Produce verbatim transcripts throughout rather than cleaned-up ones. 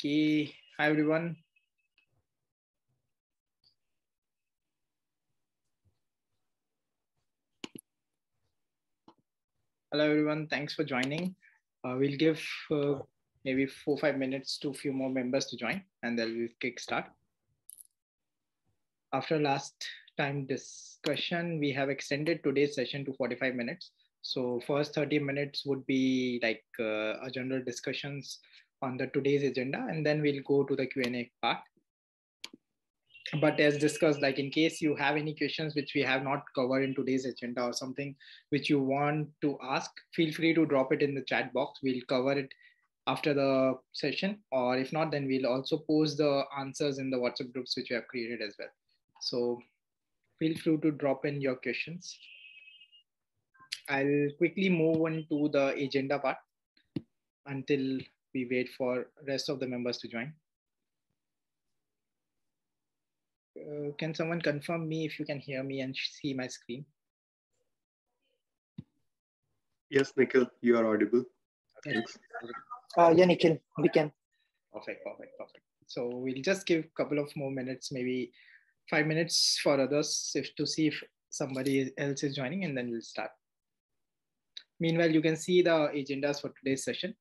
Okay, hi everyone. Hello everyone, thanks for joining. Uh, we'll give uh, maybe four, five minutes to a few more members to join and then we'll kick start. After last time discussion, we have extended today's session to forty-five minutes. So first thirty minutes would be like uh, a general discussions on the today's agenda, and then we'll go to the Q and A part. But as discussed, like in case you have any questions which we have not covered in today's agenda or something which you want to ask, feel free to drop it in the chat box. We'll cover it after the session, or if not, then we'll also post the answers in the WhatsApp groups which we have created as well. So feel free to drop in your questions. I'll quickly move on to the agenda part until we wait for rest of the members to join. Uh, can someone confirm me if you can hear me and see my screen? Yes, Nikhil, you are audible. Okay. Thanks. Uh, yeah, Nikhil, we can. Perfect, perfect, perfect. So we'll just give a couple of more minutes, maybe five minutes for others if to see if somebody else is joining, and then we'll start. Meanwhile, you can see the agendas for today's session.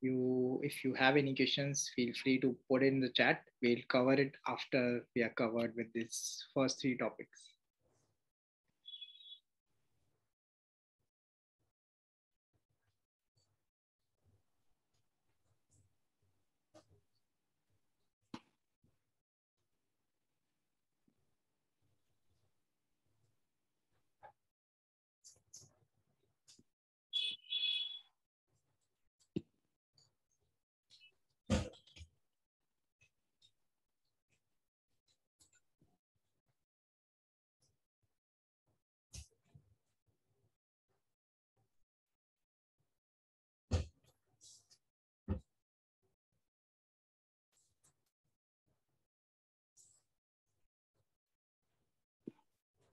You, if you have any questions, feel free to put it in the chat. We'll cover it after we are covered with these first three topics.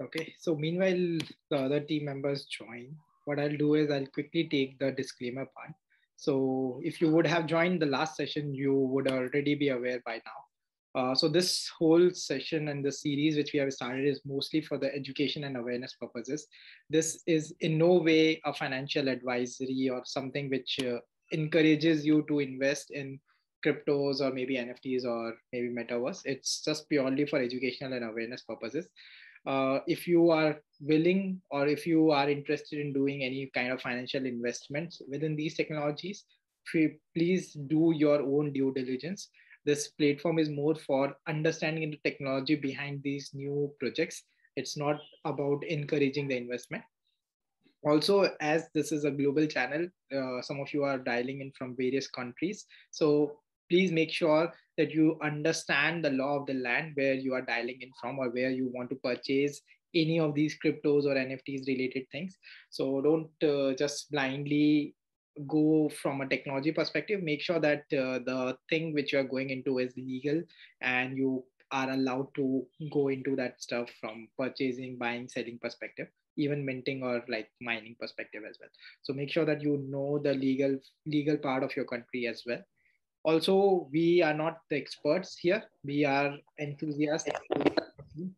Okay, so meanwhile, the other team members join. What I'll do is I'll quickly take the disclaimer part. So if you would have joined the last session, you would already be aware by now. Uh, so this whole session and the series which we have started is mostly for the education and awareness purposes. This is in no way a financial advisory or something which uh, encourages you to invest in cryptos or maybe N F Ts or maybe Metaverse. It's just purely for educational and awareness purposes. Uh, if you are willing or if you are interested in doing any kind of financial investments within these technologies, please do your own due diligence. This platform is more for understanding the technology behind these new projects. It's not about encouraging the investment. Also, as this is a global channel, uh, some of you are dialing in from various countries. So please make sure that you understand the law of the land where you are dialing in from or where you want to purchase any of these cryptos or N F Ts related things. So don't uh, just blindly go from a technology perspective. Make sure that uh, the thing which you're going into is legal and you are allowed to go into that stuff from purchasing, buying, selling perspective, even minting or like mining perspective as well. So make sure that you know the legal, legal part of your country as well. Also, we are not the experts here. We are enthusiasts.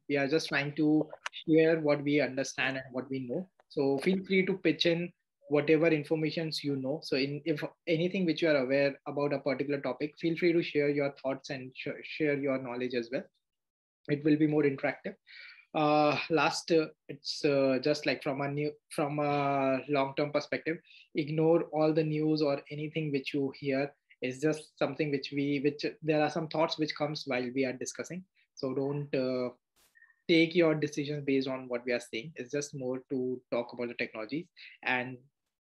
We are just trying to share what we understand and what we know. So feel free to pitch in whatever informations you know. So in, if anything which you are aware about a particular topic, feel free to share your thoughts and sh share your knowledge as well. It will be more interactive. Uh, last, uh, it's uh, just like from a new, from a long-term perspective, ignore all the news or anything which you hear. It's just something which we, which there are some thoughts which comes while we are discussing. So don't uh, take your decisions based on what we are saying. It's just more to talk about the technologies. And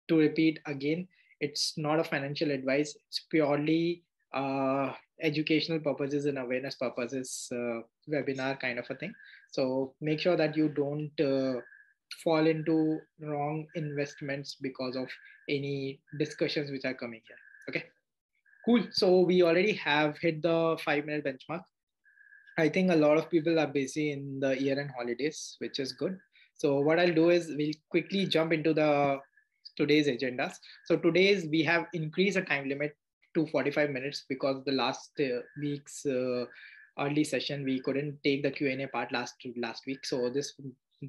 to repeat again, it's not a financial advice. It's purely uh, educational purposes and awareness purposes, uh, webinar kind of a thing. So make sure that you don't uh, fall into wrong investments because of any discussions which are coming here. Okay. Cool. So we already have hit the five minute benchmark. I think a lot of people are busy in the year end holidays, which is good. So what I'll do is we'll quickly jump into the today's agendas. So today's we have increased the time limit to forty-five minutes because the last uh, week's uh, early session, we couldn't take the Q and A part last last week. So this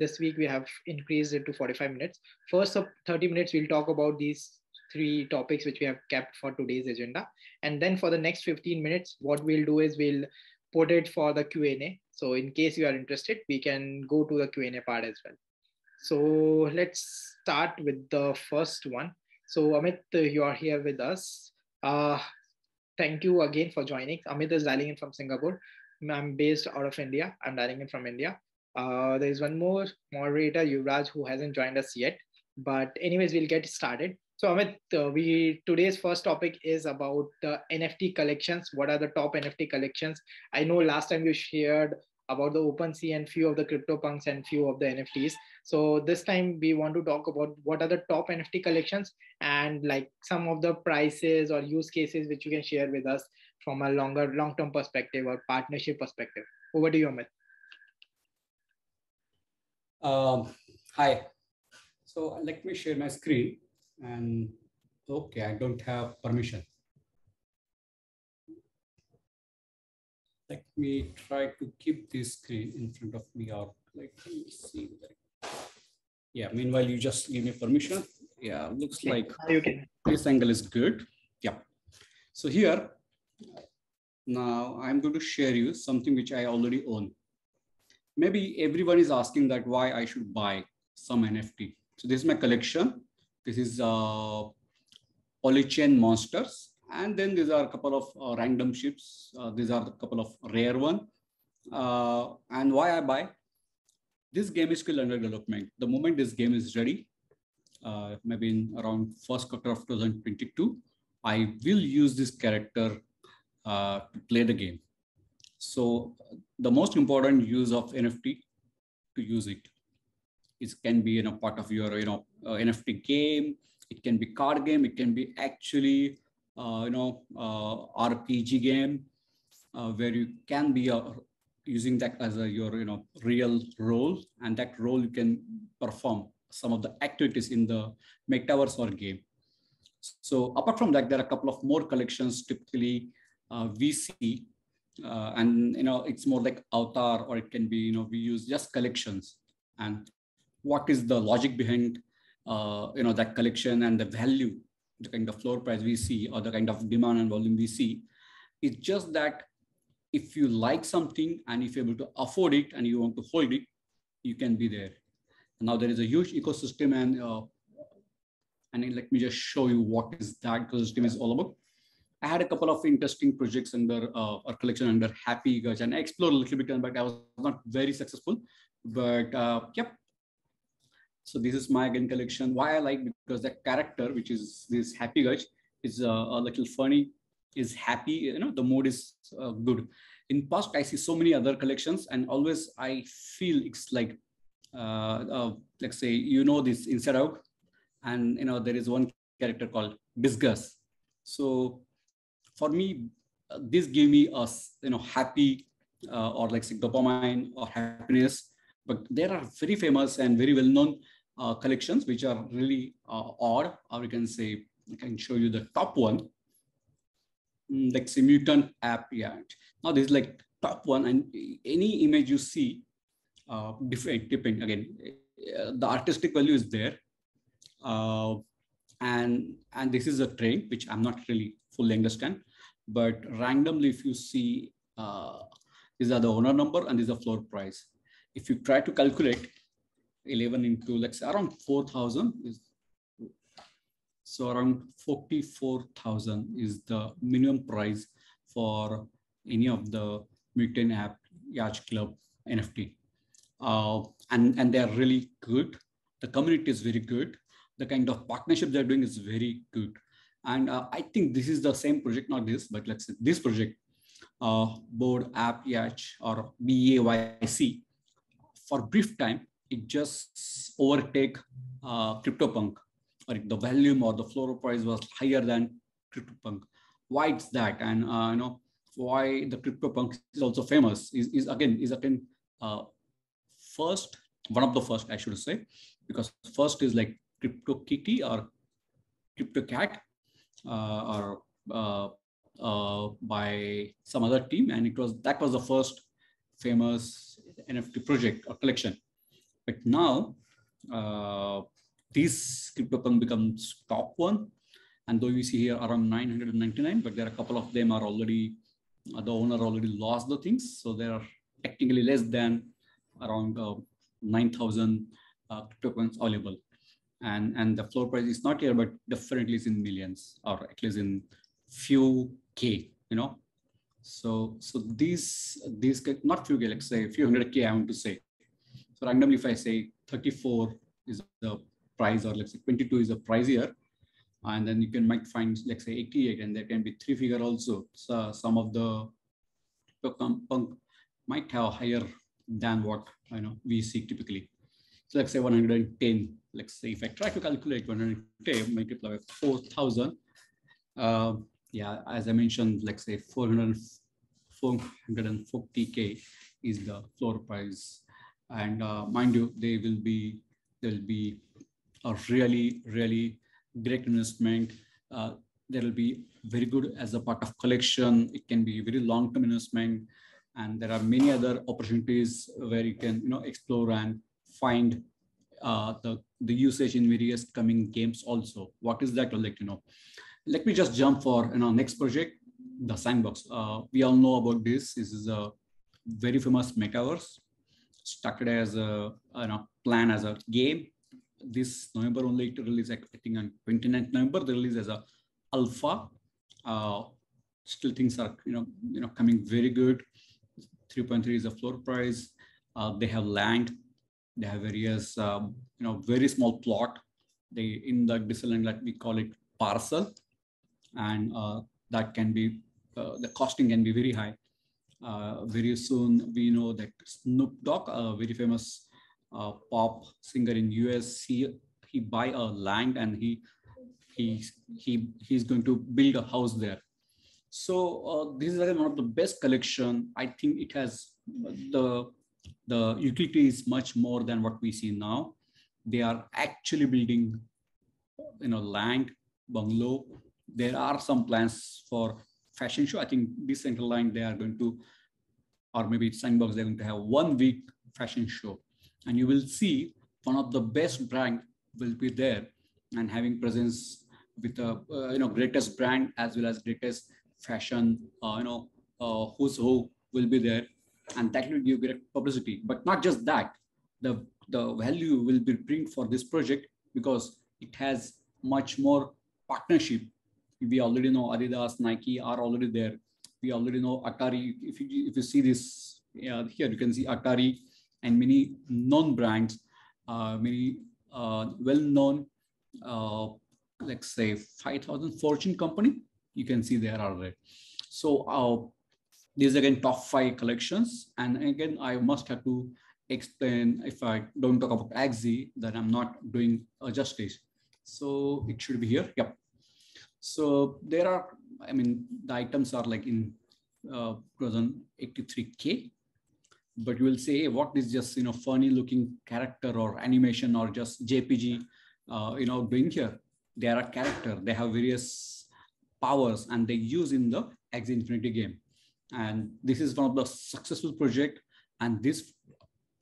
this week we have increased it to forty-five minutes. First of thirty minutes, we'll talk about these three topics which we have kept for today's agenda. And then for the next fifteen minutes, what we'll do is we'll put it for the Q and A. So in case you are interested, we can go to the Q and A part as well. So let's start with the first one. So Amit, you are here with us. Uh, thank you again for joining. Amit is dialing in from Singapore. I'm based out of India. I'm dialing in from India. Uh, there is one more moderator, Yuvraj, who hasn't joined us yet. But anyways, we'll get started. So Amit, uh, we today's first topic is about the N F T collections. What are the top N F T collections? I know last time you shared about the OpenSea and few of the CryptoPunks and few of the N F Ts. So this time we want to talk about what are the top N F T collections and like some of the prices or use cases which you can share with us from a longer long-term perspective or partnership perspective. Over to you, Amit. Um, hi. So let me share my screen. And okay, I don't have permission. Let me try to keep this screen in front of me or like, let me see. Yeah, meanwhile, you just give me permission. Yeah, looks like this angle is good. Yeah. So here, now I'm going to share you something which I already own. Maybe everyone is asking that why I should buy some N F T. So this is my collection. This is uh, Polychain Monsters. And then these are a couple of uh, random ships. Uh, these are a couple of rare one. Uh, and why I buy? This game is still under development. The moment this game is ready, uh, maybe in around first quarter of twenty twenty-two, I will use this character uh, to play the game. So the most important use of N F T to use it. It can be, you know, part of your, you know, uh, N F T game. It can be card game. It can be actually, uh, you know, uh, R P G game uh, where you can be a using that as a, your, you know, real role, and that role you can perform some of the activities in the metaverse or game. So apart from that, there are a couple of more collections typically uh, we see, uh, and you know it's more like avatar, or it can be, you know, we use just collections and what is the logic behind uh, you know that collection and the value, the kind of floor price we see or the kind of demand and volume we see. It's just that if you like something and if you're able to afford it and you want to hold it, you can be there. Now there is a huge ecosystem, and uh, and let me just show you what is that ecosystem is all about. I had a couple of interesting projects under uh, our collection under Happy Guys, and I explored a little bit, but I was not very successful. But uh, yep. So this is my again collection. Why I like, because the character, which is this Happy Guys, is uh, a little funny. Is happy, you know, the mood is uh, good. In past, I see so many other collections, and always I feel it's like, uh, uh, let's say, you know, this Inside Out, and you know, there is one character called Disgust. So for me, uh, this gave me a, you know, happy uh, or like say dopamine or happiness. But there are very famous and very well-known uh, collections, which are really uh, odd, or we can say, I can show you the top one. Like say Mutant Ape Yacht. Now this is like top one, and any image you see, uh, different, depend again, uh, the artistic value is there. Uh, and, and this is a train, which I'm not really fully understand, but randomly if you see, uh, these are the owner number and this is the floor price. If you try to calculate eleven into, let's say around four thousand is, so around forty-four thousand is the minimum price for any of the Mutant Ape Yacht Club N F T. Uh, and, and they're really good. The community is very good. The kind of partnership they're doing is very good. And uh, I think this is the same project, not this, but let's say this project, uh, Bored Ape Yacht or B A Y C, for a brief time, it just overtake uh, CryptoPunk. Or the volume or the floor price was higher than CryptoPunk. Why it's that? And uh, you know why the CryptoPunk is also famous is, is again is again uh, first one of the first I should say, because first is like Crypto Kitty or Crypto Cat uh, or uh, uh, by some other team, and it was that was the first famous N F T project or collection. But now uh, these CryptoPunk becomes top one, and though you see here around nine hundred ninety-nine, but there are a couple of them are already uh, the owner already lost the things, so they are technically less than around uh, nine thousand uh, CryptoPunks available. And, and the floor price is not here, but definitely is in millions, or at least in few K, you know. So so these, these not few K, let's say a few hundred K, I want to say. So randomly, if I say thirty-four is the price, or let's say twenty-two is the price here, and then you can might find, let's say eighty-eight, and there can be three figure also. So some of the punk might have higher than what, you know, we see typically. So let's say one hundred ten, let's say if I try to calculate one hundred ten multiplied by four thousand, uh, yeah, as I mentioned, let's say four hundred, four forty K is the floor price. And uh, mind you, they will be, there'll be a really, really great investment. Uh, there'll be very good as a part of collection. It can be very long-term investment. And there are many other opportunities where you can, you know, explore and find uh, the, the usage in various coming games also. What is that? I'll let you know. Let me just jump for, you know, next project, The Sandbox. Uh, we all know about this. This is a very famous metaverse. Started as a, you know, plan as a game. This November only to release, I think on twenty-ninth November, the release as a alpha. Uh, still things are, you know, you know, coming very good. three point three is the floor price. Uh, they have land. They have various, um, you know, very small plot. They in the Disneyland that we call it parcel, and uh, that can be uh, the costing can be very high. Uh, very soon we know that Snoop Dogg, a very famous uh, pop singer in U S, he he buy a land and he he he he's going to build a house there. So uh, this is one of the best collection. I think it has the. The utility is much more than what we see now. They are actually building, you know, land, bungalow. There are some plans for fashion show. I think this central line, they are going to, or maybe it's Sandbox, they're going to have one week fashion show. And you will see one of the best brand will be there and having presence with a, uh, you know, greatest brand as well as greatest fashion, uh, you know, uh, who's who will be there. And that will give great publicity, but not just that, the the value will be bring for this project because it has much more partnership. We already know Adidas, Nike are already there. We already know Atari. If you if you see this uh, here, you can see Atari and many known brands, uh, many uh, well-known, uh, let's say five thousand Fortune company. You can see there are there. So our uh, these are again top five collections. And again, I must have to explain, if I don't talk about Axie, then I'm not doing uh, justice. So it should be here, yep. So there are, I mean, the items are like in uh, two thousand eighty-three K, but you will say, hey, what is just, you know, funny looking character or animation or just J P G, uh, you know, doing here? They are a character, they have various powers and they use in the Axie Infinity game. And this is one of the successful project, and this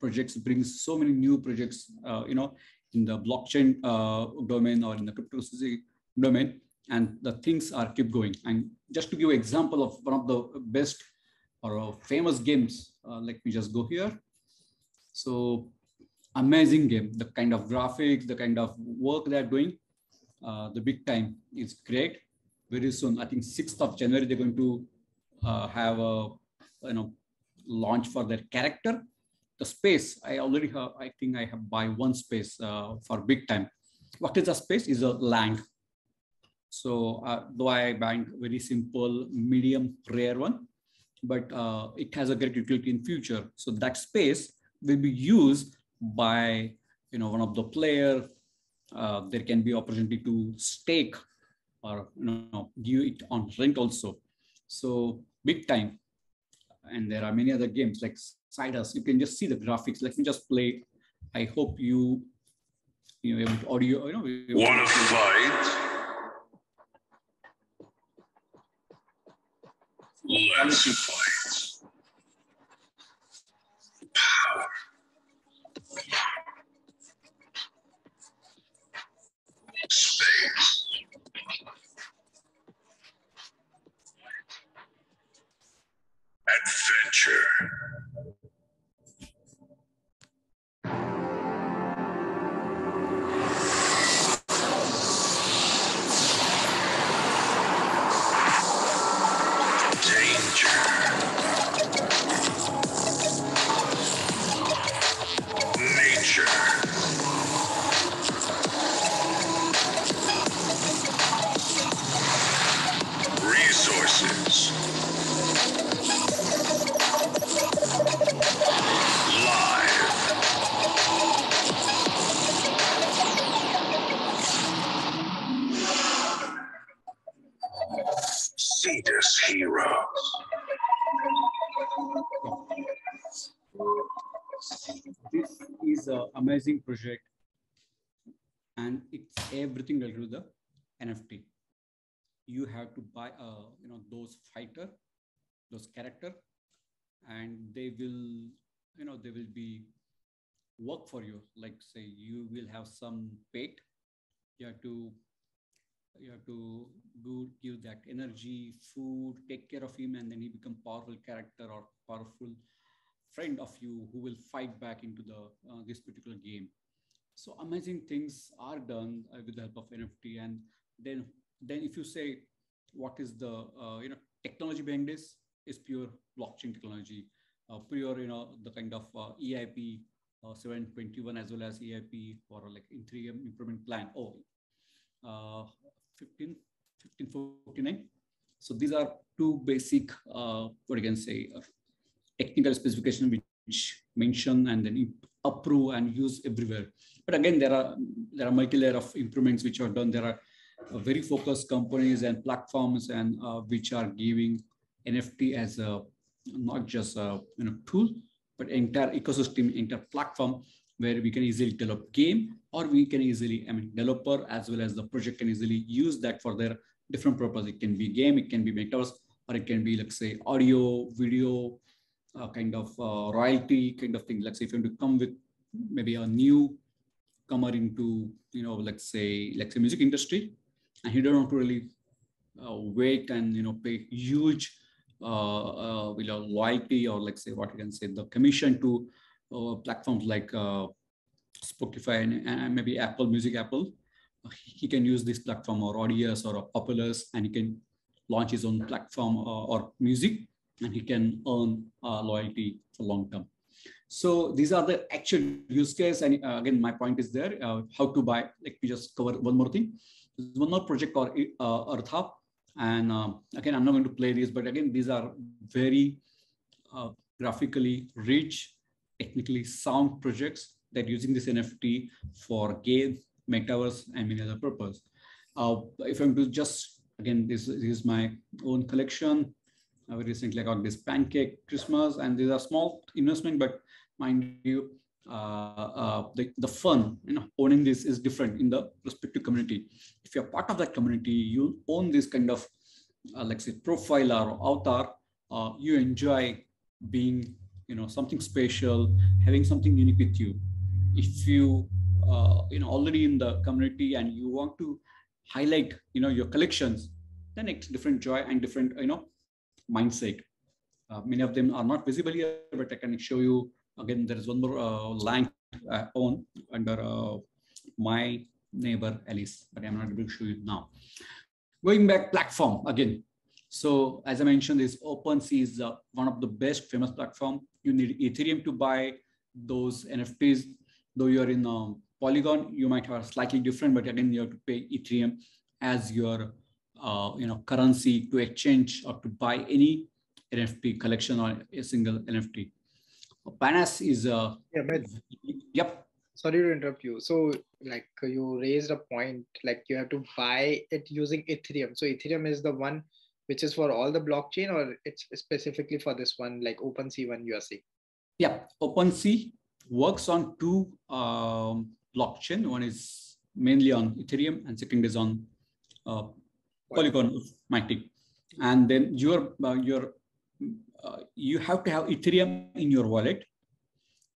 projects brings so many new projects, uh, you know, in the blockchain uh, domain or in the cryptocurrency domain, and the things are keep going. And just to give an example of one of the best or uh, famous games, uh, let me just go here. So amazing game, the kind of graphics, the kind of work they're doing, uh, the Big Time is great. Very soon, I think sixth of January, they're going to Uh, have a, you know, launch for their character. The space, I already have, I think I have buy one space uh, for Big Time. What is a space? Is a land. So uh, though I buy very simple, medium, rare one, but uh, it has a great utility in future. So that space will be used by, you know, one of the player. Uh, there can be opportunity to stake or, you know, give it on rent also. So Big Time, and there are many other games like Sidus. You can just see the graphics. Let me just play. I hope you, you know, audio. You know, want to fight? Let's find power. Space. Adventure. Sidus Heroes. This is an amazing project and it's everything related to the N F T. You have to buy uh, you know, those fighter, those character, and they will, you know, they will be work for you. Like say you will have some bait, you have to You have to do, give that energy, food, take care of him, and then he become powerful character or powerful friend of you who will fight back into the uh, this particular game. So amazing things are done uh, with the help of N F T. And then, then if you say, what is the uh, you know technology behind this? Is pure blockchain technology, uh, pure you know the kind of uh, E I P uh, seven twenty-one as well as E I P or like Ethereum improvement plan. Oh. Uh, fifteen, fifteen forty-nine. So these are two basic, uh, what you can say, uh, technical specification which mention and then approve and use everywhere. But again, there are there are multi-layer of improvements which are done. There are uh, very focused companies and platforms and uh, which are giving N F T as a not just a you know tool, but entire ecosystem, entire platform, where we can easily develop game, or we can easily, I mean, developer as well as the project can easily use that for their different purpose. It can be game, it can be metaverse, or it can be, let's say, audio, video, uh, kind of uh, royalty kind of thing. Let's say if you want to come with maybe a new comer into, you know, let's say, let's say music industry, and you don't have to really uh, wait and, you know, pay huge uh, uh, you know, royalty or, let's say, what you can say, the commission to Uh, platforms like uh, Spotify and, and maybe Apple Music, Apple, he can use this platform or Audius or Populous, and he can launch his own platform or, or music, and he can earn uh, loyalty for long term. So these are the actual use case. And uh, again, my point is there, uh, how to buy. Let me just cover one more thing. There's one more project called uh, Artha. And uh, again, I'm not going to play this, but again, these are very uh, graphically rich, technically sound projects that using this N F T for game, metaverse, and many other purpose. Uh, if I'm to just, again, this, this is my own collection. I recently got this pancake Christmas, and these are small investment, but mind you, uh, uh, the, the fun, you know, owning this is different in the respective community. If you're part of that community, you own this kind of, uh, like say, profile or avatar, uh, you enjoy being, you know, something special, having something unique with you. If you, uh, you know, already in the community and you want to highlight, you know, your collections, then it's different joy and different, you know, mindset. Uh, many of them are not visible here, but I can show you. Again, there is one more uh, line uh, on under uh, My Neighbor Alice, but I'm not able to show you now. Going back, platform again. So as I mentioned, this OpenSea is uh, one of the best famous platform. You need Ethereum to buy those N F Ts. Though you're in um, Polygon, you might have slightly different, but again, you have to pay Ethereum as your uh, you know, currency to exchange or to buy any N F T collection or a single N F T. Panas is... Uh, yeah, but yep. Sorry to interrupt you. So like you raised a point, like you have to buy it using Ethereum. So Ethereum is the one which is for all the blockchain, or it's specifically for this one, like OpenSea one you are saying? Yeah, OpenSea works on two um, blockchain. One is mainly on Ethereum and second is on uh, Polygon, Mytic. and then your uh, your uh, you have to have Ethereum in your wallet,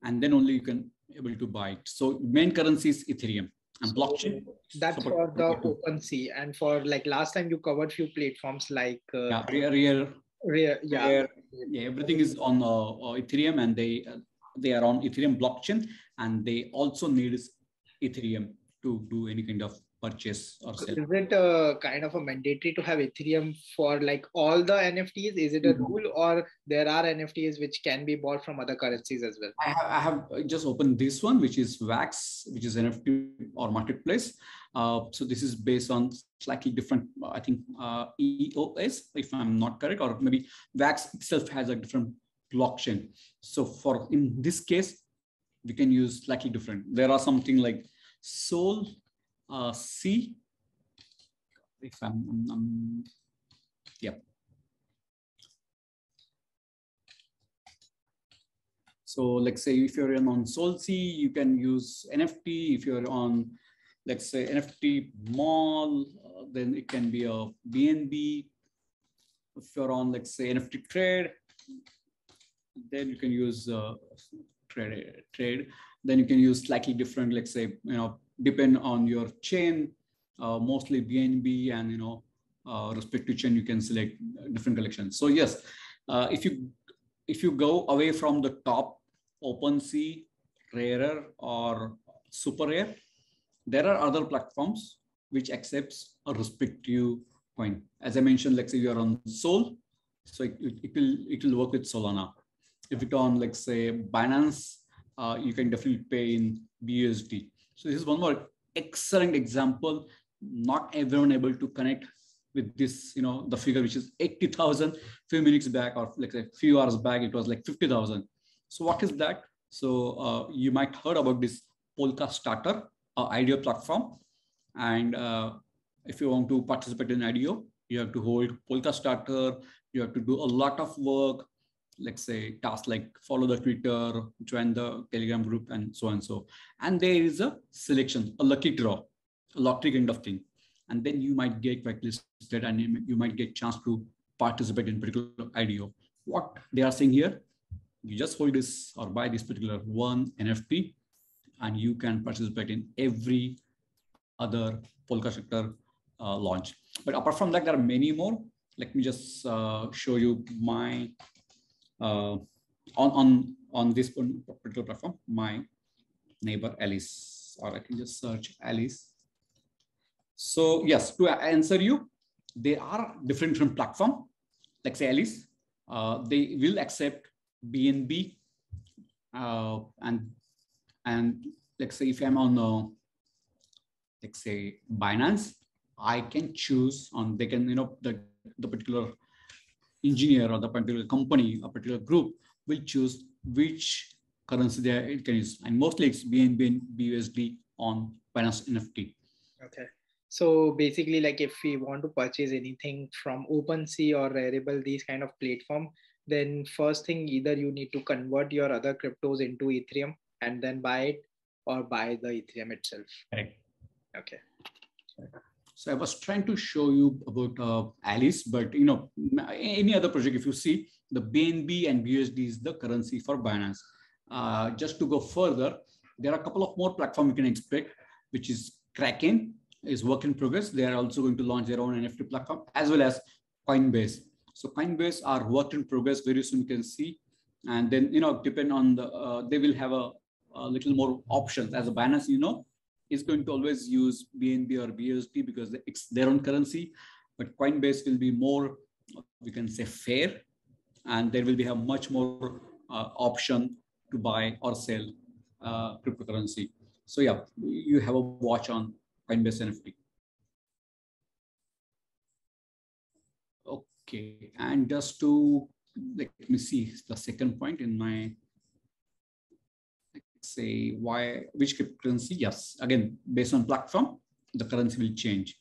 and then only you can able to buy it. So main currency is Ethereum and so blockchain. That's support, for the OpenSea, and for like last time you covered few platforms like uh, yeah, Rare, Rare, Rare, yeah. Rare, yeah, everything is on uh, Ethereum, and they uh, they are on Ethereum blockchain, and they also need Ethereum to do any kind of purchase or sell. Is it a kind of a mandatory to have Ethereum for like all the N F Ts? Is it a mm-hmm. rule, or there are N F Ts which can be bought from other currencies as well? I have, I have just opened this one, which is Vax, which is N F T or marketplace. Uh, so this is based on slightly different, I think, uh, E O S, if I'm not correct, or maybe Vax itself has a different blockchain. So for in this case, we can use slightly different. There are something like Sol, uh, C, if I'm, I'm, I'm yeah. So let's say if you're on Sol C, you can use N F T. If you're on, let's say, N F T Mall, uh, then it can be a B N B. If you're on, let's say, N F T Trade, then you can use uh, trade, trade. Then you can use slightly different, let's say, you know, depend on your chain, uh, mostly B N B, and, you know, uh, respect to chain, you can select different collections. So yes, uh, if you if you go away from the top, OpenSea, Rarer, or SuperRare, there are other platforms which accepts a respective coin. As I mentioned, let's say you are on Sol, so it, it, it will it will work with Solana. If it's on, like, say, Binance, uh, you can definitely pay in B U S D. So this is one more excellent example. Not everyone able to connect with this, you know, the figure, which is eighty thousand, few minutes back, or like a few hours back, it was like fifty thousand. So what is that? So uh, you might heard about this Polka Starter, uh, IDEO platform. And uh, if you want to participate in IDEO, you have to hold Polka Starter. You have to do a lot of work. Let's say tasks like follow the Twitter, join the Telegram group, and so on and so. And there is a selection, a lucky draw, a lottery kind of thing. And then you might get blacklisted, and you might get chance to participate in particular IDEO. What they are saying here, you just hold this or buy this particular one N F T, and you can participate in every other Polka Starter uh, launch. But apart from that, there are many more. Let me just uh, show you my Uh, on on on this particular platform, My Neighbor Alice, or I can just search Alice. So yes, to answer you, they are different from platform. Like say Alice, uh, they will accept B N B, uh, and and like say if I'm on uh, like say Binance, I can choose on they can you know the the particular engineer or the particular company, a particular group will choose which currency they it can use, and mostly it's B N B and B U S D on Binance N F T. Okay, so basically, like if we want to purchase anything from OpenSea or Rarible, these kind of platform, then first thing either you need to convert your other cryptos into Ethereum and then buy it, or buy the Ethereum itself. Correct. Okay. Correct. So I was trying to show you about uh, Alice, but you know, any other project, if you see the B N B and B U S D is the currency for Binance. Uh, just to go further, there are a couple of more platforms you can expect, which is Kraken is work in progress. They are also going to launch their own N F T platform, as well as Coinbase. So Coinbase are work in progress. Very soon you can see, and then, you know, depend on the, uh, they will have a, a little more options as a Binance, you know, is going to always use B N B or B U S D because it's their own currency, but Coinbase will be more, we can say, fair, and there will be a much more uh, option to buy or sell uh, cryptocurrency. So yeah, you have a watch on Coinbase N F T. Okay, and just to, let me see the second point in my say why which cryptocurrency. Yes, again, based on platform, the currency will change,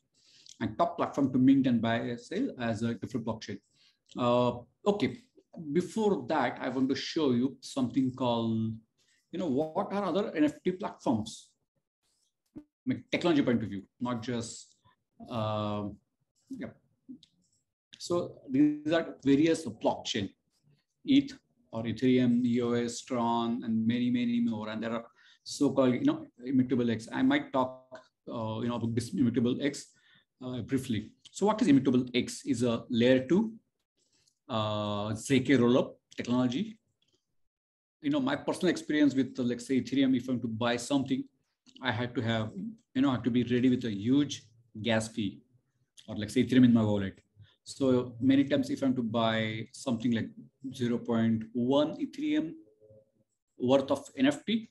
and top platform to mint and buy and sell as a different blockchain. Uh, okay, before that, I want to show you something called, you know, what are other N F T platforms, like technology point of view, not just uh, yeah, So these are various blockchain, E T H or Ethereum, E O S, Tron, and many, many more. And there are so-called, you know, Immutable X. I might talk, uh, you know, about this Immutable X uh, briefly. So what is Immutable X? Is a layer two uh, Z K rollup technology. You know, my personal experience with, uh, let's say, Ethereum, if I'm to buy something, I had to have, you know, I had to be ready with a huge gas fee, or like say Ethereum in my wallet. So many times if I'm to buy something like zero point one Ethereum worth of N F T,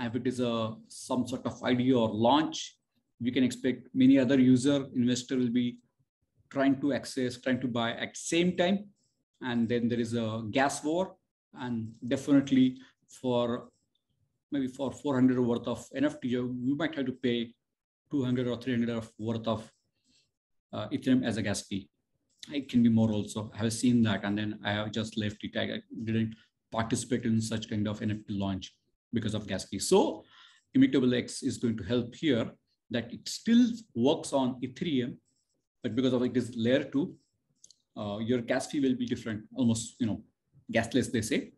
if it is a, some sort of I D E O or launch, we can expect many other user investor will be trying to access, trying to buy at the same time. And then there is a gas war, and definitely for maybe for four hundred worth of N F T, you might have to pay two hundred or three hundred worth of uh, Ethereum as a gas fee. It can be more also. I have seen that, and then I have just left it. I didn't participate in such kind of N F T launch because of gas fee. So Immutable X is going to help here, that it still works on Ethereum, but because of it is layer two, uh, your gas fee will be different, almost, you know, gasless, they say.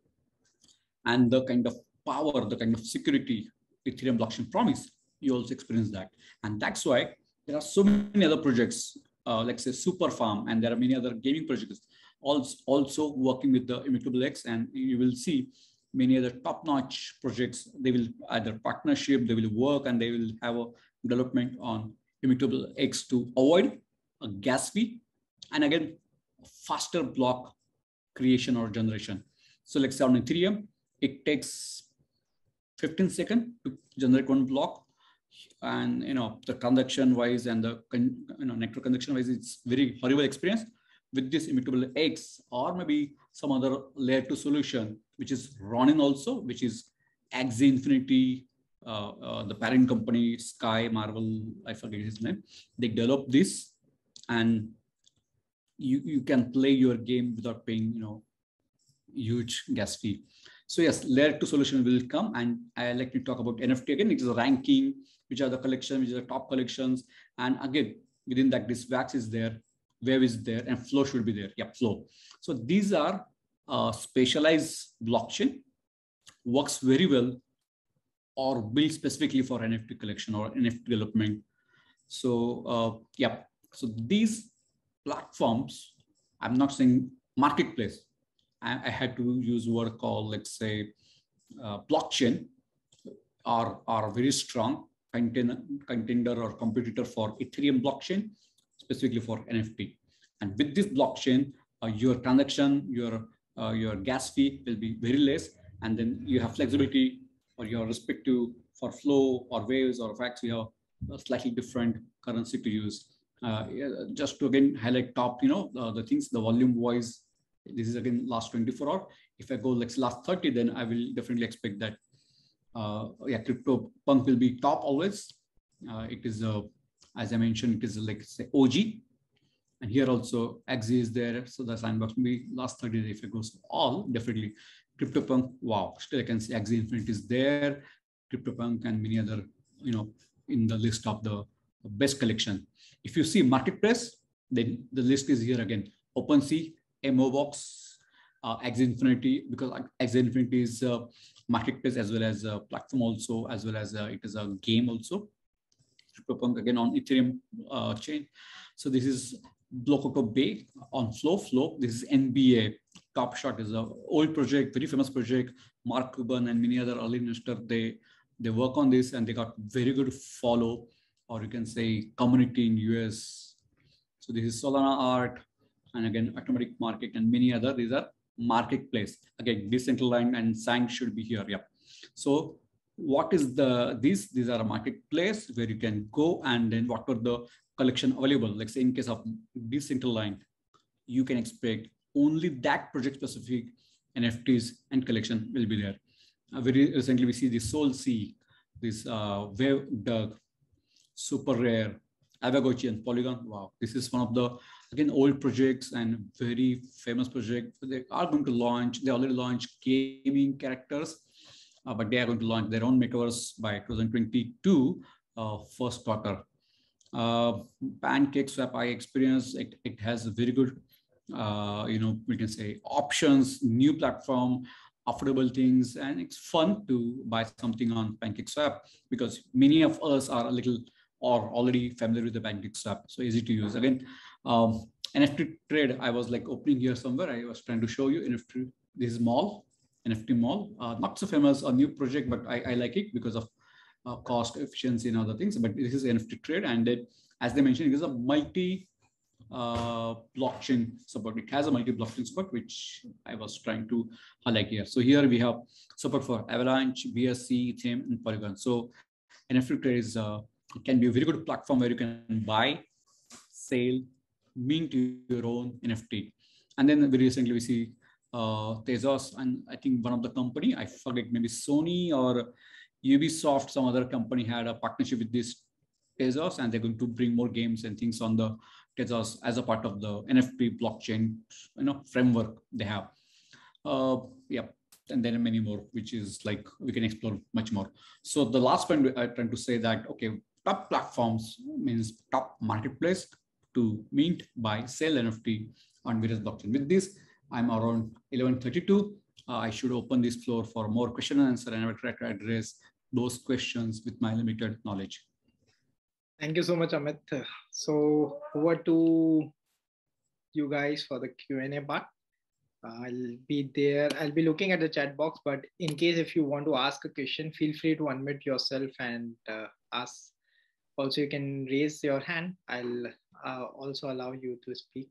And the kind of power, the kind of security Ethereum blockchain promise, you also experience that. And that's why there are so many other projects, uh, like say Super Farm, and there are many other gaming projects also, also working with the Immutable X, and you will see many other top-notch projects. They will either partnership, they will work, and they will have a development on Immutable X to avoid a gas fee, and again, faster block creation or generation. So let's say on Ethereum, it takes fifteen seconds to generate one block, and you know the transaction wise and the you know network connection wise, it's very horrible experience. With this Immutable X, or maybe some other layer two solution, which is running also, which is Axie Infinity, uh, uh, the parent company Sky Marvel, I forget his name. They develop this, and you you can play your game without paying you know huge gas fee. So yes, layer two solution will come, and I like to talk about N F T again. It is a ranking, which are the collection, which are the top collections, and again within that, this Vax is there, Wave is there, and Flow should be there. Yeah, Flow. So these are uh, specialized blockchain, works very well, or built specifically for N F T collection or N F T development. So uh, yeah, so these platforms, I'm not saying marketplace. I had to use word called, let's say, uh, blockchain, are are very strong contender, contender or competitor for Ethereum blockchain, specifically for N F T. And with this blockchain, uh, your transaction, your uh, your gas fee will be very less, and then you have flexibility for your respective for Flow or Waves or Vax. You have a slightly different currency to use. Uh, just to again highlight top, you know, uh, the things, the volume wise. This is again last twenty-four hours. If I go like last thirty, then I will definitely expect that uh, yeah, CryptoPunk will be top always. Uh, it is uh, as I mentioned, it is like say O G, and here also Axie is there. So the Sandbox will be last thirty days. If it goes all, definitely CryptoPunk. Wow, still I can see Axie Infinity is there, CryptoPunk, and many other you know in the list of the best collection. If you see marketplace, then the list is here again. OpenSea, MoBox, uh, Axie Infinity, because Axie Infinity is a marketplace as well as a platform also, as well as a, it is a game also. CryptoPunk again on Ethereum uh, chain. So this is Blococo Bay on Flow. Flow, this is N B A. Top Shot is an old project, very famous project. Mark Cuban and many other early investors, they, they work on this, and they got very good follow, or you can say community in U S. So this is Solana Art, and again, automatic market, and many other. These are marketplace. Again, decentralized and sanct should be here. Yeah. So what is the, these, these are a marketplace where you can go, and then what are the collection available? Like say in case of decentralized, you can expect only that project specific N F Ts and collection will be there. Uh, very recently, we see the SolSea, this uh, Wave Dug, SuperRare, Avagochi, and Polygon. Wow, this is one of the again old projects and very famous project. They are going to launch, they already launched gaming characters, uh, but they are going to launch their own metaverse by twenty twenty-two, uh, first quarter. Uh, PancakeSwap, I experienced it, it has a very good uh, you know, we can say options, new platform, affordable things. And it's fun to buy something on PancakeSwap because many of us are a little or already familiar with the PancakeSwap. So easy to use. Again, um, N F T Trade, I was like opening here somewhere. I was trying to show you N F T, this mall, N F T Mall. Uh, not so famous, a new project, but I, I like it because of uh, cost efficiency and other things. But this is N F T Trade. And it, as they mentioned, it is a multi uh, blockchain support. It has a multi blockchain support, which I was trying to highlight here. So here we have support for Avalanche, B S C, Ethereum, and Polygon. So N F T Trade is, uh, can be a very good platform where you can buy, sell, mint your own N F T. And then very recently we see uh, Tezos and I think one of the company, I forget, maybe Sony or Ubisoft, some other company had a partnership with this Tezos, and they're going to bring more games and things on the Tezos as a part of the N F T blockchain, you know, framework they have. Uh, yeah, and there are many more, which is like we can explore much more. So the last point I tend to say that, okay, top platforms means top marketplace to mint, buy, sell N F T on various blockchain. With this, I'm around eleven thirty-two. Uh, I should open this floor for more question and answer, and I will try to address those questions with my limited knowledge. Thank you so much, Amit. So over to you guys for the Q and A part. I'll be there. I'll be looking at the chat box, but in case if you want to ask a question, feel free to unmute yourself and uh, ask. Also, you can raise your hand. I'll uh, also allow you to speak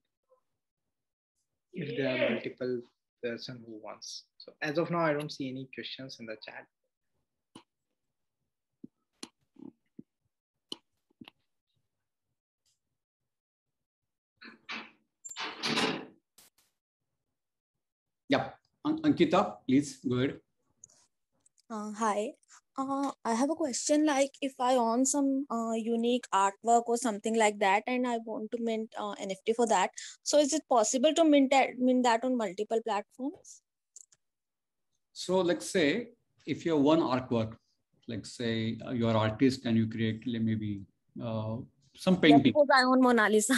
if there are multiple person who wants. So as of now, I don't see any questions in the chat. Yeah, An Ankita, please go ahead. Uh, hi, uh, I have a question. Like, if I own some uh, unique artwork or something like that, and I want to mint uh, N F T for that, so is it possible to mint that, mint that on multiple platforms? So, let's say if you have one artwork, like say uh, you are an artist and you create maybe uh, some painting. Yes, I own Mona Lisa,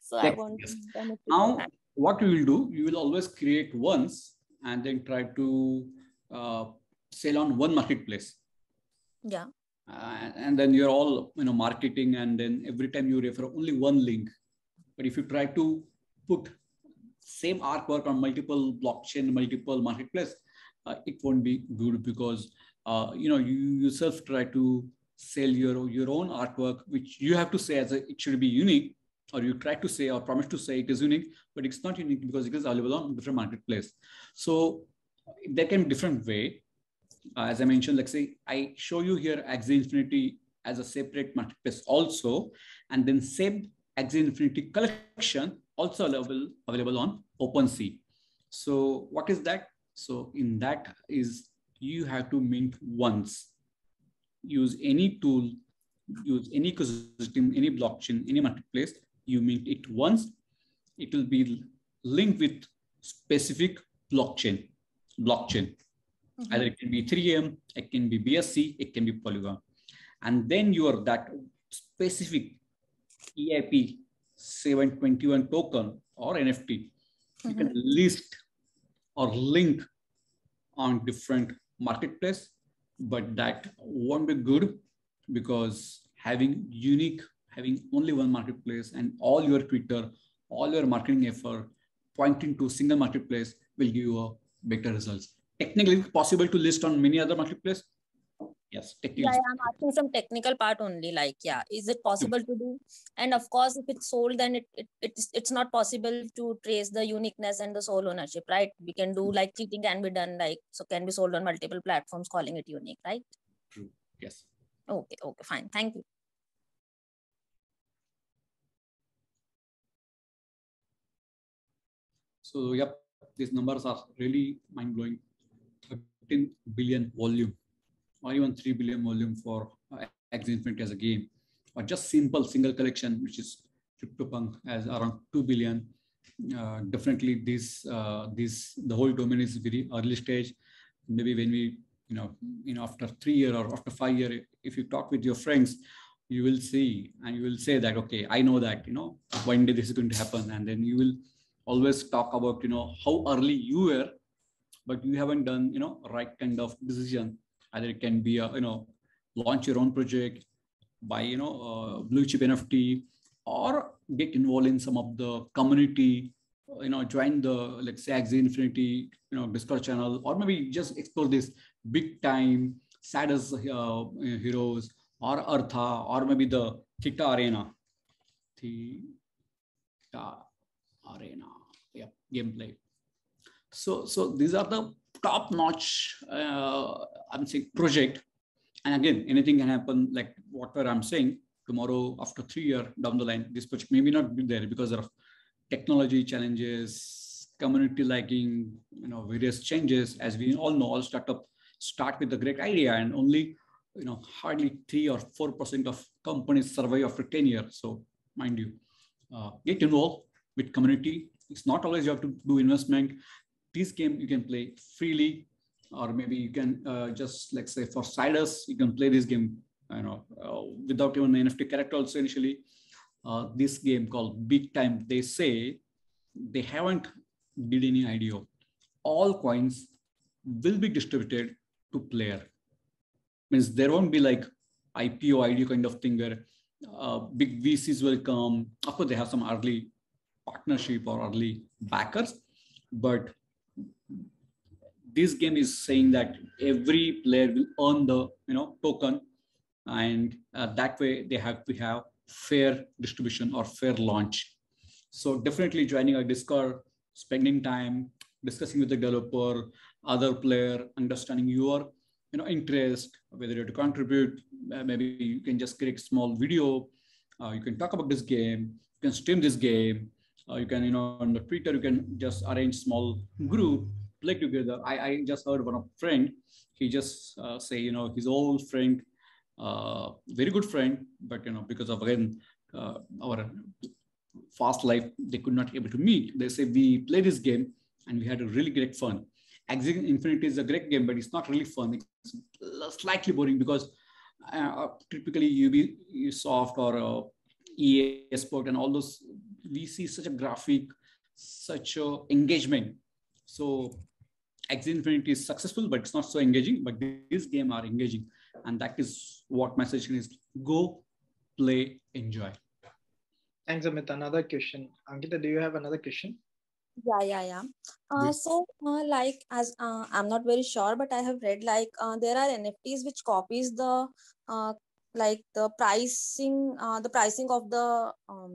so yes, I want yes. to mint now. What you will do, you will always create once and then try to uh, sell on one marketplace. Yeah. Uh, and then you're all, you know, marketing, and then every time you refer only one link. But if you try to put same artwork on multiple blockchain, multiple marketplace, uh, it won't be good because, uh, you know, you yourself try to sell your, your own artwork, which you have to say as a, it should be unique. Or you try to say or promise to say it is unique, but it's not unique because it is available on different marketplace. So there can be different way. Uh, as I mentioned, like say, I show you here Axie Infinity as a separate marketplace also, and then same Axie Infinity collection also available, available on OpenSea. So what is that? So in that is you have to mint once, use any tool, use any ecosystem, any blockchain, any marketplace. You mint it once, it will be linked with specific blockchain. Blockchain. Mm-hmm. Either it can be Ethereum, it can be B S C, it can be Polygon. And then you are that specific E I P seven twenty-one token or N F T. Mm-hmm. You can list or link on different marketplace, but that won't be good because having unique having only one marketplace and all your Twitter, all your marketing effort pointing to a single marketplace will give you a better results. Technically possible to list on many other marketplace? Yes. Technically. Yeah, I'm asking some technical part only, like, yeah, is it possible to do? And of course, if it's sold, then it, it it's, it's not possible to trace the uniqueness and the sole ownership, right? We can do like cheating can be done, like, so can be sold on multiple platforms, calling it unique, right? True. Yes. Okay. Okay. Fine. Thank you. So, yep, these numbers are really mind-blowing. thirteen billion volume, or even three billion volume for uh, Axie Infinity as a game, or just simple single collection, which is CryptoPunk, has around two billion. Uh, definitely, this uh, this the whole domain is very early stage. Maybe when we, you know, you know, after three year or after five year, if you talk with your friends, you will see and you will say that, okay, I know that, you know, one day this is going to happen, and then you will always talk about, you know, how early you were, but you haven't done, you know, right kind of decision. Either it can be, a, you know, launch your own project, buy, you know, uh, blue chip N F T, or get involved in some of the community, you know, join the, let's say, Axie Infinity, you know, Discord channel, or maybe just explore this Big Time, Sidus uh, Heroes, or Artha, or maybe the Theta Arena. Theta Arena, yeah, gameplay. So, so these are the top-notch, uh, I'm saying, project. And again, anything can happen, like whatever I'm saying, tomorrow, after three years down the line, this project maybe not be there because of technology challenges, community lagging, you know, various changes. As we all know, all startups start with a great idea, and only, you know, hardly three or four percent of companies survive after ten years. So, mind you, uh, get involved with community. It's not always you have to do investment. This game you can play freely, or maybe you can uh, just, like, say for Sidus, you can play this game, you know, uh, without even an N F T character also initially. Uh, this game called Big Time, they say they haven't did any I D O. All coins will be distributed to player. Means there won't be like I P O, I D O kind of thing where uh, big V Cs will come. Of course, they have some early partnership or early backers, but this game is saying that every player will earn the, you know, token, and uh, that way they have to have fair distribution or fair launch. So definitely joining a Discord, spending time, discussing with the developer, other player, understanding your, you know, interest, whether you have to contribute, uh, maybe you can just create a small video. Uh, you can talk about this game. You can stream this game. Uh, you can, you know, on the Twitter, you can just arrange small group, play together. I, I just heard one of friend, he just uh, say, you know, his old friend, Uh, very good friend, but, you know, because of, again, uh, our fast life, they could not be able to meet. They say, we play this game and we had a really great fun. Axie Infinity is a great game, but it's not really fun. It's slightly boring because uh, typically Ubisoft or uh, E A Sport and all those, we see such a graphic, such a engagement. So Axie Infinity is successful, but it's not so engaging, but this game are engaging. And that is what my suggestion is. Go, play, enjoy. Thanks, Amit. Another question. Ankita, do you have another question? Yeah, yeah, yeah. Uh, yes. So, uh, like, as uh, I'm not very sure, but I have read, like, uh, there are N F Ts which copies the, uh, like, the pricing, uh, the pricing of the um,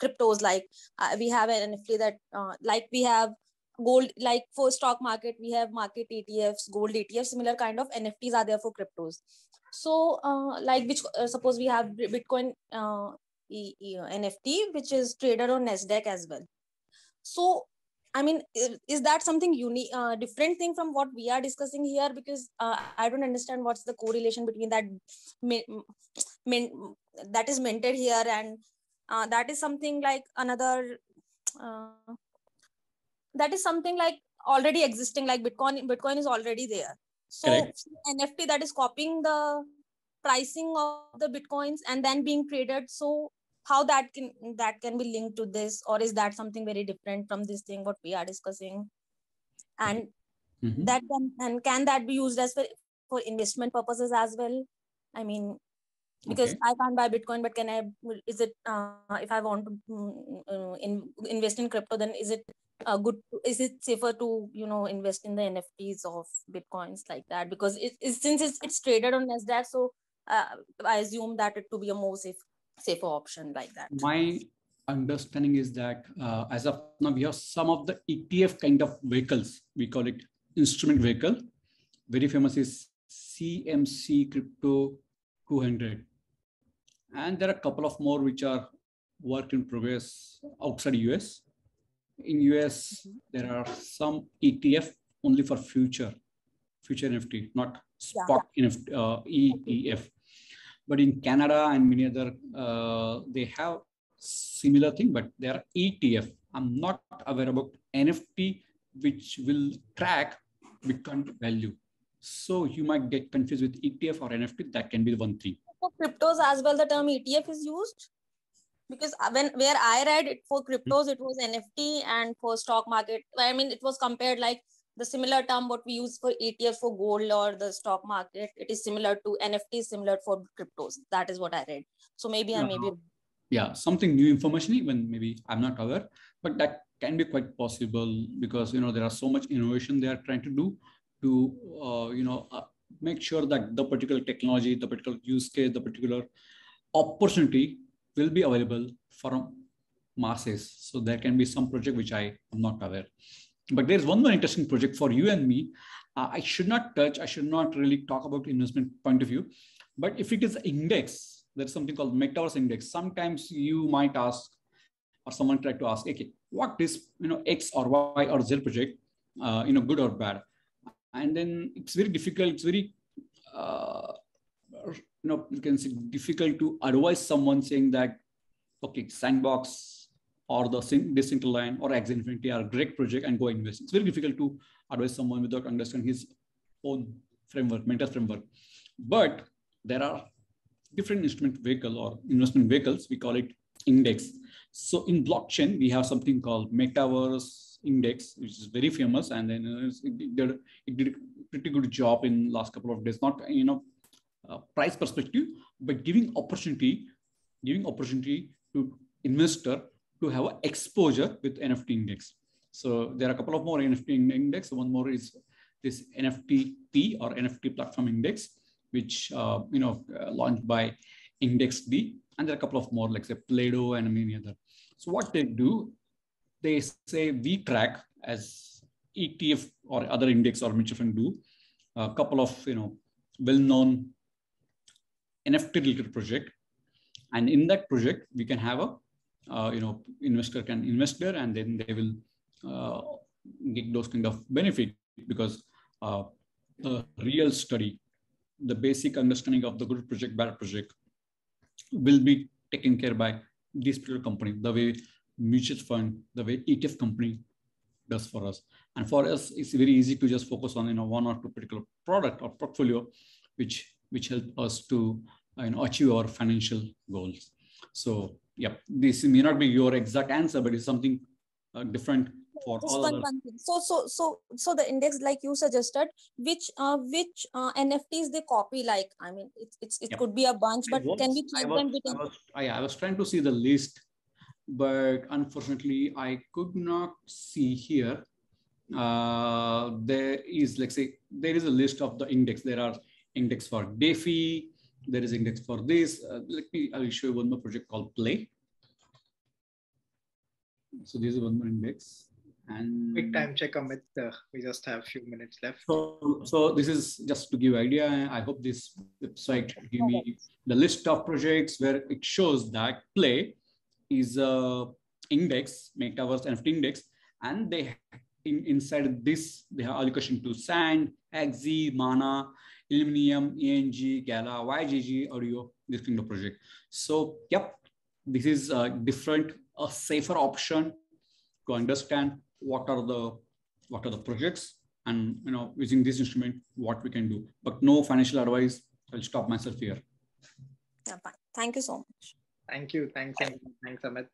cryptos. Like, uh, we have an N F T that, uh, like, we have gold, like for stock market, we have market E T Fs, gold E T Fs, similar kind of N F Ts are there for cryptos. So uh, like which, uh, suppose we have Bitcoin uh, e e N F T, which is traded on NASDAQ as well. So, I mean, is, is that something unique, uh, different thing from what we are discussing here? Because uh, I don't understand what's the correlation between that, that is minted here and uh, that is something like another, uh, that is something like already existing, like Bitcoin, Bitcoin is already there. So correct. N F T that is copying the pricing of the Bitcoins and then being traded. So how that can, that can be linked to this, or is that something very different from this thing, what we are discussing? And mm-hmm. that can, and can that be used as for, for investment purposes as well? I mean, because okay. I can't buy Bitcoin, but can I, is it, uh, if I want to uh, in, invest in crypto, then is it, Uh, good is it safer to, you know, invest in the N F Ts of Bitcoins like that, because it is, since it's, it's traded on NASDAQ, so uh, I assume that it to be a more safe safer option like that. My understanding is that uh, as of now we have some of the E T F kind of vehicles, we call it instrument vehicle. Very famous is C M C Crypto two hundred, and there are a couple of more which are work in progress outside U S. In U S, there are some E T F only for future, future N F T, not spot yeah. N F T, uh, E T F. But in Canada and many other, uh, they have similar thing, but they are E T F. I'm not aware about N F T, which will track Bitcoin value. So you might get confused with E T F or N F T. That can be the one thing. For cryptos as well, the term E T F is used? Because when where I read it for cryptos, it was N F T, and for stock market, I mean, it was compared like the similar term what we use for E T F for gold or the stock market. It is similar to N F T, similar for cryptos. That is what I read. So maybe I maybe yeah, something new information even maybe I'm not aware, but that can be quite possible because you know there are so much innovation they are trying to do to uh, you know uh, make sure that the particular technology, the particular use case, the particular opportunity will be available for masses. So there can be some project which I am not aware. But there's one more interesting project for you and me. Uh, I should not touch, I should not really talk about investment point of view. But if it is index, there's something called Metaverse Index. Sometimes you might ask or someone tried to ask, okay, what is you know X or Y or Z project, uh, you know, good or bad? And then it's very difficult, it's very, uh, you know, you can say difficult to advise someone saying that, okay, Sandbox or the Decentraland or Axie Infinity are a great project and go invest. It's very difficult to advise someone without understanding his own framework, mental framework. But there are different instrument vehicle or investment vehicles, we call it index. So in blockchain, we have something called Metaverse Index, which is very famous, and then it did, it did a pretty good job in last couple of days. Not you know uh, price perspective, but giving opportunity, giving opportunity to investor to have an exposure with N F T index. So there are a couple of more N F T index. One more is this N F T P or N F T platform index, which uh, you know uh, launched by IndexD, and there are a couple of more like say Play-Doh and many other. So what they do, they say we track as E T F or other index or mutual fund do a couple of you know well-known N F T related project, and in that project we can have a uh, you know investor can invest there, and then they will uh, get those kind of benefit because uh, the real study, the basic understanding of the good project, bad project will be taken care by this particular company, the way mutual fund, the way E T F company does for us. And for us, it's very easy to just focus on you know one or two particular product or portfolio, which which help us to you know, achieve our financial goals. So yeah, this may not be your exact answer, but it's something uh, different for just all. One, one thing. So so so so the index, like you suggested, which uh, which uh, N F Ts they copy? Like I mean, it it's, it yeah. could be a bunch, but was, can we keep them between? I, I was trying to see the list, but unfortunately I could not see here. Uh, there is, let's say, there is a list of the index. There are index for DeFi, there is index for this. Uh, let me, I'll show you one more project called Play. So this is one more index. And quick time check, Amit. Uh, we just have a few minutes left. So, so this is just to give idea. I hope this website will give me the list of projects where it shows that Play is a index, Metaverse N F T index, and they in, inside this they have allocation to Sand, Axie, Mana, Illuminium, E N G, Gala, Y G G, Audio, this kind of project. So yep, this is a different, a safer option to understand what are the what are the projects, and you know using this instrument what we can do. But no financial advice. I'll stop myself here. Yeah, fine. Thank you so much. Thank you. Thanks, Amit. Thanks, Amit.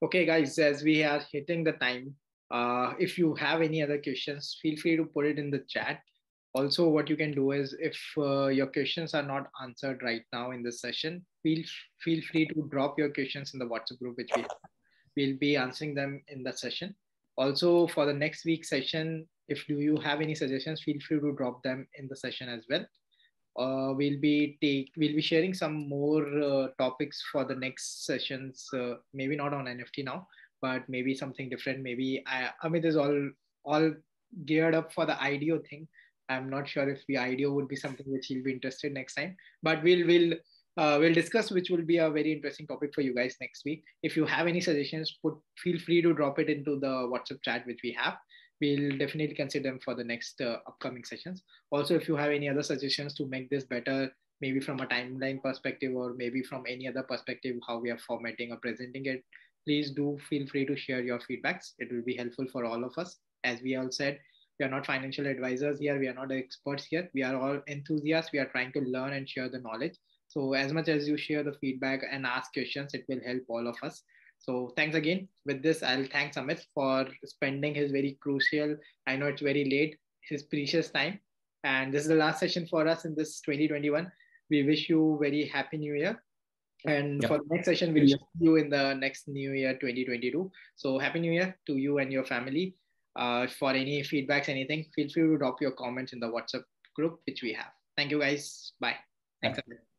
Okay, guys, as we are hitting the time, uh, if you have any other questions, feel free to put it in the chat. Also, what you can do is if uh, your questions are not answered right now in this session, feel, feel free to drop your questions in the WhatsApp group, which we will be answering them in the session. Also, for the next week's session, if do you have any suggestions, feel free to drop them in the session as well. Uh, we'll be take we'll be sharing some more uh, topics for the next sessions, uh, maybe not on N F T now, but maybe something different. Maybe I, Amit is all all geared up for the IDEO thing. I'm not sure if the IDEO would be something which he'll be interested next time, but we'll we'll uh, we'll discuss, which will be a very interesting topic for you guys next week. If you have any suggestions, put feel free to drop it into the WhatsApp chat which we have. We'll definitely consider them for the next uh, upcoming sessions. Also, if you have any other suggestions to make this better, maybe from a timeline perspective or maybe from any other perspective, how we are formatting or presenting it, please do feel free to share your feedbacks. It will be helpful for all of us. As we all said, we are not financial advisors here. We are not experts here. We are all enthusiasts. We are trying to learn and share the knowledge. So as much as you share the feedback and ask questions, it will help all of us. So thanks again. With this, I'll thank Amit for spending his very crucial, I know it's very late, his precious time. And this is the last session for us in this twenty twenty-one. We wish you very happy new year. And yeah. for the next session, we'll see you in the next new year, twenty twenty-two. So happy new year to you and your family. Uh, for any feedbacks, anything, feel free to drop your comments in the WhatsApp group, which we have. Thank you guys. Bye. Thanks. Yeah.